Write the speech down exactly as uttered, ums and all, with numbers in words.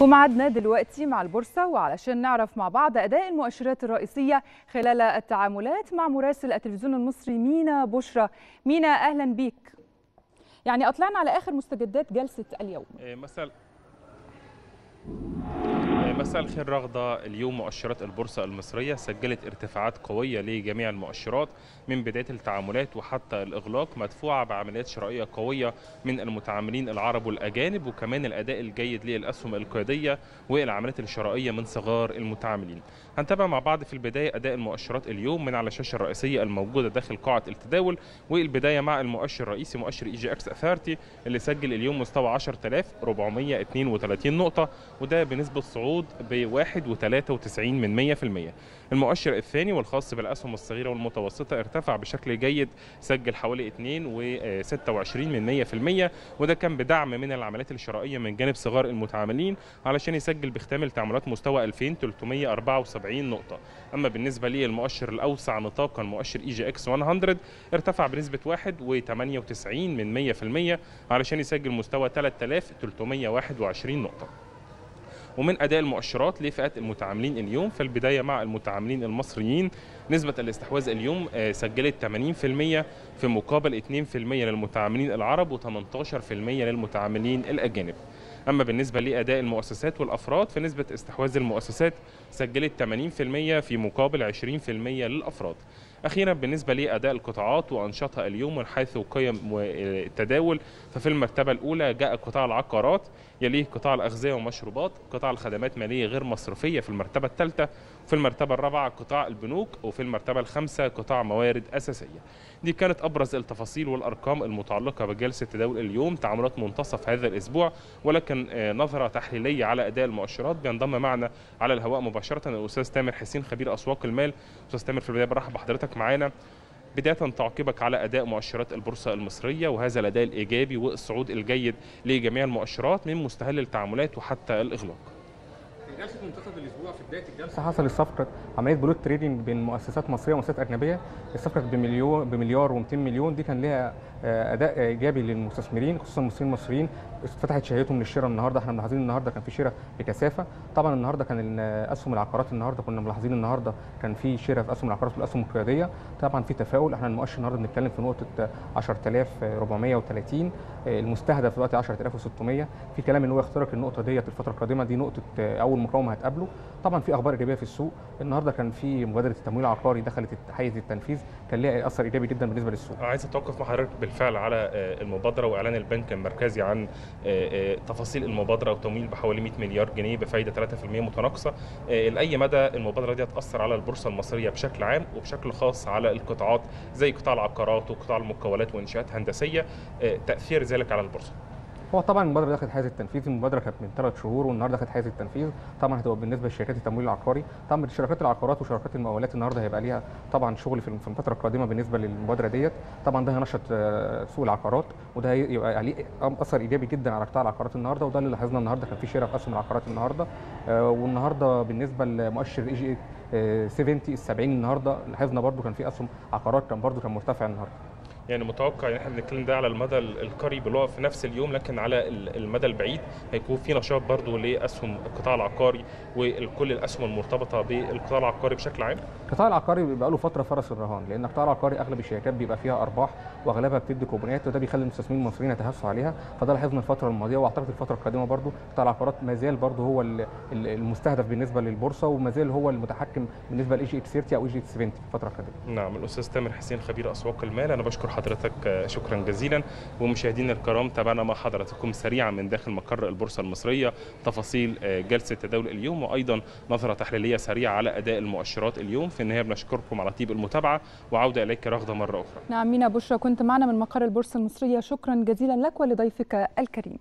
ومعدنا دلوقتي مع البورصة، وعلشان نعرف مع بعض أداء المؤشرات الرئيسية خلال التعاملات مع مراسل التلفزيون المصري مينا بشرى. مينا أهلا بيك. يعني أطلعنا على آخر مستجدات جلسة اليوم. مثلا مساء الخير رغدة. اليوم مؤشرات البورصة المصرية سجلت ارتفاعات قوية لجميع المؤشرات من بداية التعاملات وحتى الإغلاق، مدفوعة بعمليات شرائية قوية من المتعاملين العرب والأجانب، وكمان الأداء الجيد للأسهم القيادية والعمليات الشرائية من صغار المتعاملين. هنتابع مع بعض في البداية أداء المؤشرات اليوم من على الشاشة الرئيسية الموجودة داخل قاعة التداول، والبداية مع المؤشر الرئيسي مؤشر إي جي إكس ثلاثين اللي سجل اليوم مستوى عشرة آلاف وأربعمائة واثنين وثلاثين نقطة، وده بنسبة صعود ب واحد وثلاثة وتسعين من مئة في المئة. المؤشر الثاني والخاص بالأسهم الصغيرة والمتوسطة ارتفع بشكل جيد، سجل حوالي اثنين وستة وعشرين من مئة في المئة، وده كان بدعم من العمليات الشرائية من جانب صغار المتعاملين علشان يسجل باختام التعاملات مستوى ألفين وثلاثمائة وأربعة وسبعين نقطة. أما بالنسبة للمؤشر الأوسع نطاقا مؤشر إي جي إكس مئة ارتفع بنسبة واحد وثمانية وتسعين من مئة في المئة علشان يسجل مستوى ثلاثة آلاف وثلاثمائة وواحد وعشرين نقطة. ومن أداء المؤشرات لفئة المتعاملين اليوم، في البداية مع المتعاملين المصريين نسبة الاستحواذ اليوم سجلت ثمانين في المئة في مقابل اثنين في المئة للمتعاملين العرب وثمانية عشر في المئة للمتعاملين الأجانب. أما بالنسبة لأداء المؤسسات والأفراد، فنسبة استحواذ المؤسسات سجلت ثمانين في المئة في مقابل عشرين في المئة للأفراد. أخيرا بالنسبة لأداء القطاعات وأنشطها اليوم من حيث قيم التداول، ففي المرتبة الأولى جاء قطاع العقارات، يليه قطاع الأغذية ومشروبات، قطاع الخدمات مالية غير مصرفية في المرتبة الثالثة، في المرتبة الرابعة قطاع البنوك، وفي المرتبة الخامسة قطاع موارد أساسية. دي كانت أبرز التفاصيل والأرقام المتعلقة بجلسة تداول اليوم، تعاملات منتصف هذا الأسبوع، ولكن نظرة تحليلية على أداء المؤشرات. بينضم معنا على الهواء مباشرة الأستاذ تامر حسين خبير أسواق المال. أستاذ تامر، في البداية برحب بحضرتك معانا. بداية تعقيبك على أداء مؤشرات البورصة المصرية وهذا الأداء الإيجابي والصعود الجيد لجميع المؤشرات من مستهل التعاملات وحتى الإغلاق. في جلسة منتصف الأسبوع، في بداية الجلسة حصلت صفقة عملية بلوت تريدنج بين مؤسسات مصرية ومؤسسات أجنبية، الصفقة بمليون بمليار و200 مليون، دي كان لها أداء إيجابي للمستثمرين خصوصا المصريين المصريين فتحت شهيتهم للشراء النهارده. احنا ملاحظين النهارده كان في شراء بكثافه، طبعا النهارده كان اسهم العقارات، النهارده كنا ملاحظين النهارده كان في شراء في اسهم العقارات والاسهم القياديه، طبعا في تفاؤل. احنا المؤشر النهارده بنتكلم في نقطه عشرة آلاف وأربعمائة وثلاثين، المستهدف دلوقتي عشرة آلاف وستمائة، في كلام ان هو يخترق النقطه ديت الفتره القادمه، دي نقطه اول مقاومه هتقابله. طبعا في اخبار ايجابيه في السوق، النهارده كان في مبادره التمويل العقاري دخلت حيز التنفيذ، كان ليها اثر ايجابي جدا بالنسبه للسوق. عايز اتوقف مع حضرتك بالفعل على المبادره واعلان البنك المركزي عن تفاصيل المبادره وتمويل بحوالي مئة مليار جنيه بفائده ثلاثة في المئة متناقصه. لاي مدى المبادره دي هتاثر على البورصه المصريه بشكل عام وبشكل خاص على القطاعات زي قطاع العقارات وقطاع المقاولات وانشاءات هندسيه، تاثير ذلك على البورصه؟ هو طبعا المبادره دخلت حيز التنفيذ، المبادره كانت من ثلاث شهور والنهارده دخلت حيز التنفيذ. طبعا هتبقى بالنسبه لشركات التمويل العقاري، طبعا شركات العقارات وشركات المقاولات النهارده هيبقى ليها طبعا شغل في الفتره القادمه بالنسبه للمبادره ديت. طبعا ده هينشط سوق العقارات وده هيبقى عليه اثر ايجابي جدا على قطاع العقارات النهارده، وده اللي لاحظنا النهارده كان في شراء في اسهم العقارات النهارده. والنهارده بالنسبه لمؤشر اي جي سبعين النهارده لاحظنا برده كان في اسهم عقارات كان برده كان مرتفع النهارده. يعني متوقع ان احنا بنتكلم ده على المدى القريب اللي هو في نفس اليوم، لكن على المدى البعيد هيكون في نشاط برضه لاسهم القطاع العقاري وكل الاسهم المرتبطه بالقطاع العقاري بشكل عام. القطاع العقاري بيبقى له فتره فرس الرهان، لان القطاع العقاري اغلب الشركات بيبقى فيها ارباح واغلبها بتدي كوبونات، وده بيخلي المستثمرين المصريين يتهافوا عليها، فده لاحظنا الفتره الماضيه. واعتقد الفتره القادمه برضه قطاع العقارات ما زال برضه هو المستهدف بالنسبه للبورصه وما زال هو المتحكم بالنسبه لاي جي اكس ثلاثين او اي جي اكس سبعين في الفتره القادمه. نعم، الاستاذ تامر حسين خبير اسواق المال، انا بشكر حضرتك شكرا جزيلا. ومشاهدينا الكرام، تابعنا مع حضراتكم سريعا من داخل مقر البورصه المصريه تفاصيل جلسه تداول اليوم وايضا نظره تحليليه سريعه على اداء المؤشرات اليوم. في النهايه بنشكركم على طيب المتابعه وعوده اليك رغده مره اخرى. نعم مينا بشرى كنت معنا من مقر البورصه المصريه، شكرا جزيلا لك ولضيفك الكريم.